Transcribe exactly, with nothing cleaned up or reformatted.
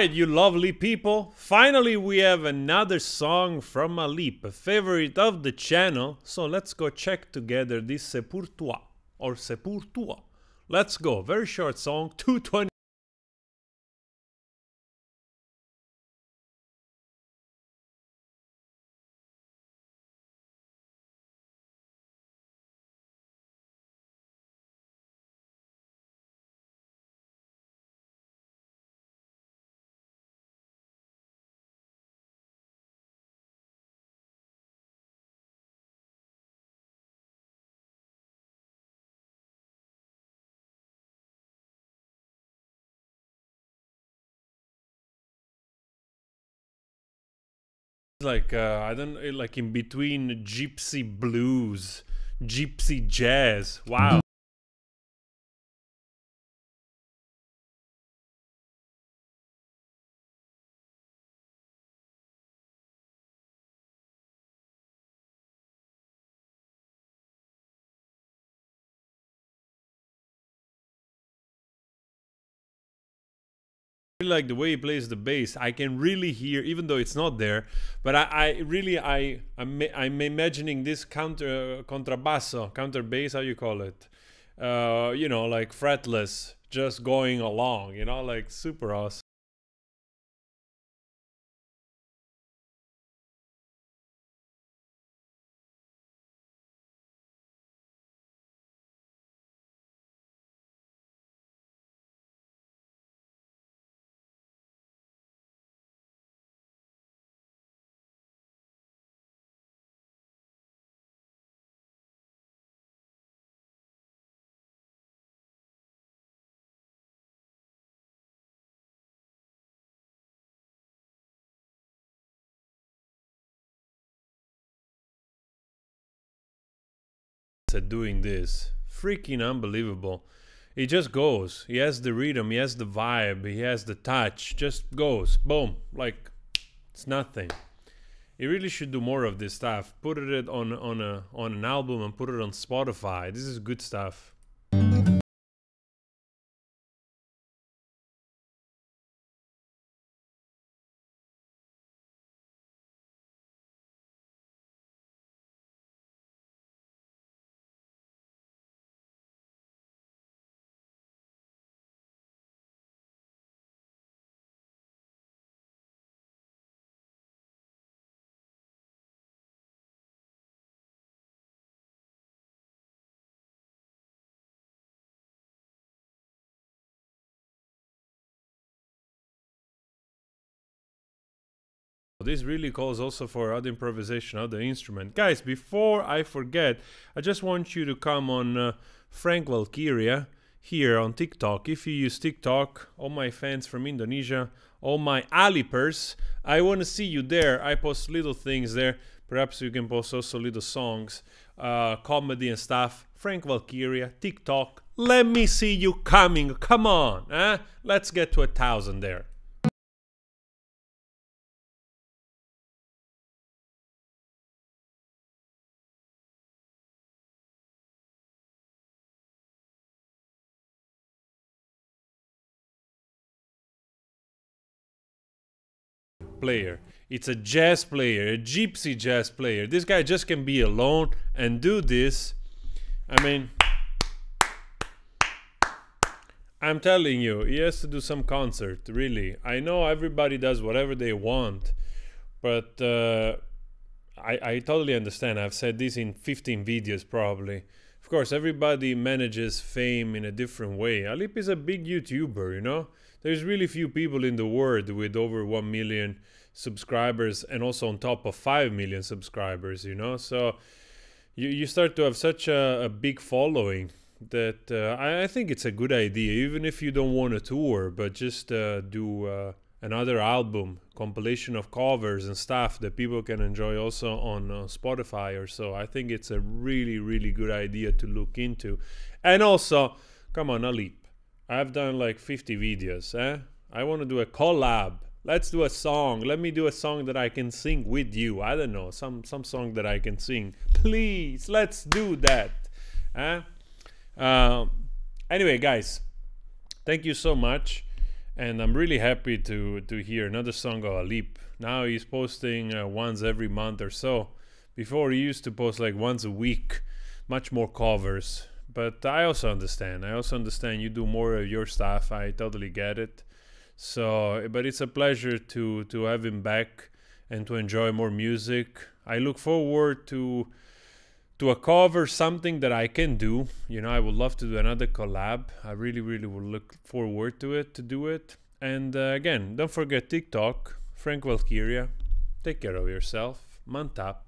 right, you lovely people, finally we have another song from Alip, a favorite of the channel, so let's go check together this Sepur Tua, or Sepur Tua. Let's go, very short song, two twenty. Like uh, I don't like in between gypsy blues, gypsy jazz. Wow. Like the way he plays the bass, I can really hear, even though it's not there, but I, I really I I'm, I'm imagining this counter uh, contrabasso, counter bass, how you call it, uh, you know, like fretless, just going along, you know, like super awesome. At doing this, freaking unbelievable. He just goes, he has the rhythm, he has the vibe, he has the touch, just goes boom, like it's nothing. He really should do more of this stuff. Put it on on a on an album and put it on Spotify. This is good stuff. This really calls also for other improvisation, other instrument. Guys, before I forget, I just want you to come on uh, Frank Valchiria here on TikTok. If you use TikTok, all my fans from Indonesia, all my Alipers, I want to see you there. I post little things there. Perhaps you can post also little songs, uh, comedy and stuff. Frank Valchiria, TikTok. Let me see you coming. Come on. Eh? Let's get to a thousand there. Player. It's a jazz player, a gypsy jazz player. This guy just can be alone and do this. I mean, I'm telling you, he has to do some concert, really. I know everybody does whatever they want, but uh, I, I totally understand. I've said this in fifteen videos probably. Of course, everybody manages fame in a different way. Alip is a big YouTuber, you know? There's really few people in the world with over one million subscribers and also on top of five million subscribers, you know? So you, you start to have such a, a big following that uh, I, I think it's a good idea, even if you don't want a tour, but just uh, do uh, another album, compilation of covers and stuff that people can enjoy also on uh, Spotify or so. I think it's a really, really good idea to look into. And also, come on, Alip. I've done like fifty videos, eh? I want to do a collab. Let's do a song. Let me do a song that I can sing with you. I don't know, some some song that I can sing. Please, let's do that. Eh? Uh, anyway, guys, thank you so much. And I'm really happy to to hear another song of Alip. Now he's posting uh, once every month or so. Before he used to post like once a week, much more covers. But I also understand. I also understand you do more of your stuff. I totally get it. So, but it's a pleasure to to have him back and to enjoy more music. I look forward to to a cover, something that I can do. You know, I would love to do another collab. I really, really would look forward to it, to do it. And uh, again, don't forget TikTok, Frank Valchiria. Take care of yourself. Man up.